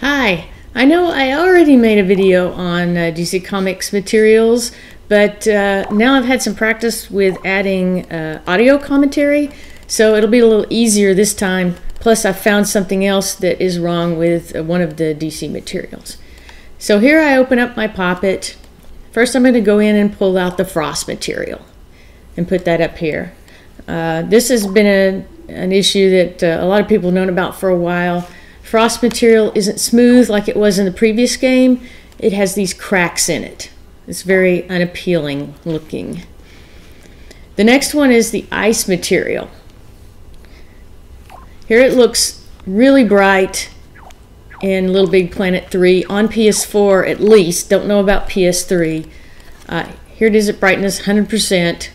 Hi, I know I already made a video on DC Comics materials, but now I've had some practice with adding audio commentary, so it'll be a little easier this time. Plus I found something else that is wrong with one of the DC materials. So here I open up my Poppet. First I'm going to go in and pull out the Frost material and put that up here. This has been an issue that a lot of people have known about for a while. Frost material isn't smooth like it was in the previous game. It has these cracks in it. It's very unappealing looking. The next one is the ice material. Here it looks really bright in LittleBigPlanet 3, on PS4 at least. Don't know about PS3. Here it is at brightness 100%.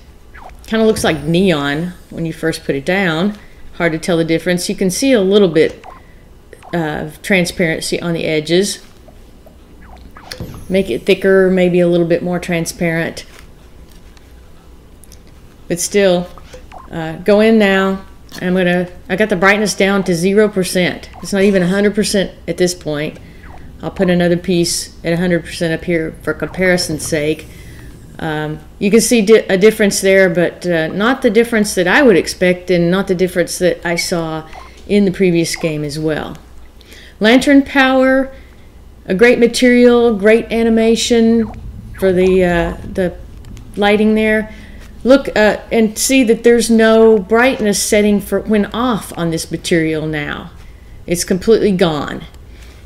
Kind of looks like neon when you first put it down. Hard to tell the difference. You can see a little bit of transparency on the edges. Make it thicker, maybe a little bit more transparent. But still, go in now. I got the brightness down to 0%. It's not even 100% at this point. I'll put another piece at 100% up here for comparison's sake. You can see a difference there, but not the difference that I would expect, and not the difference that I saw in the previous game as well. Lantern Power, a great material, great animation for the lighting there. Look and see that there's no brightness setting for when off on this material now. It's completely gone.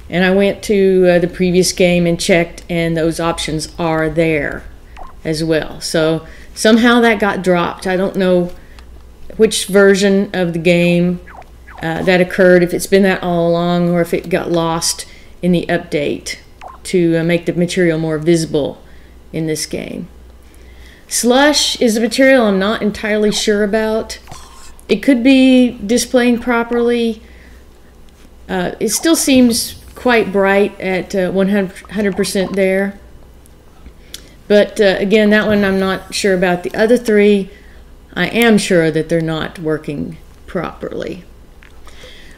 And I went to the previous game and checked, and those options are there as well. So somehow that got dropped. I don't know which version of the game that occurred, if it's been that all along or if it got lost in the update to make the material more visible in this game. Slush is a material I'm not entirely sure about. It could be displaying properly. It still seems quite bright at 100% there. But again, that one I'm not sure about. The other three, I am sure that they're not working properly.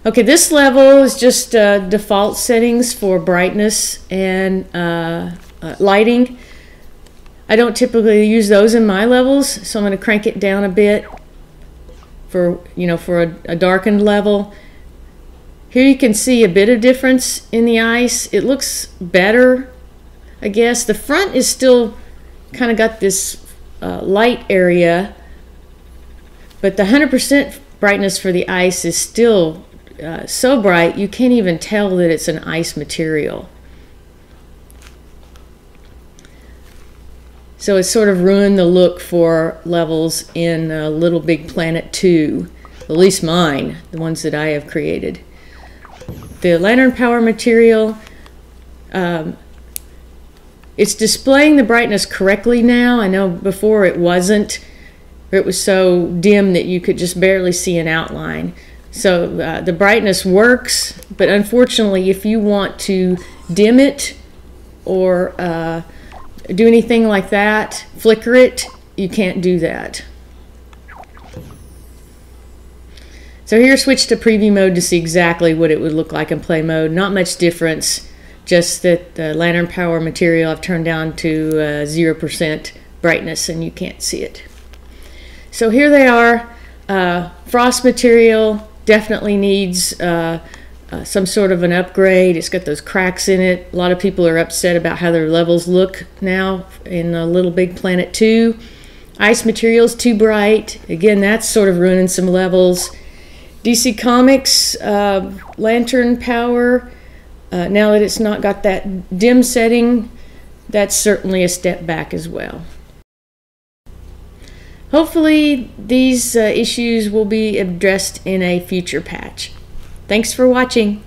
Okay, this level is just default settings for brightness and lighting. I don't typically use those in my levels, so I'm going to crank it down a bit for, you know, for a darkened level. Here you can see a bit of difference in the ice. It looks better, I guess. The front is still kind of got this light area, but the 100% brightness for the ice is still so bright you can't even tell that it's an ice material. So it sort of ruined the look for levels in LittleBigPlanet 2, at least mine, the ones that I have created. The Lantern Power material, it's displaying the brightness correctly now. I know before it wasn't. It was so dim that you could just barely see an outline. So the brightness works, but unfortunately if you want to dim it or do anything like that, flicker it, you can't do that. So here, switch to preview mode to see exactly what it would look like in play mode. Not much difference, just that the Lantern Power material I've turned down to 0% brightness and you can't see it. So here they are. Frost material definitely needs some sort of an upgrade. It's got those cracks in it. A lot of people are upset about how their levels look now in LittleBigPlanet 2. Ice material's too bright. Again, that's sort of ruining some levels. DC Comics, Lantern Power, now that it's not got that dim setting, that's certainly a step back as well. Hopefully these issues will be addressed in a future patch. Thanks for watching.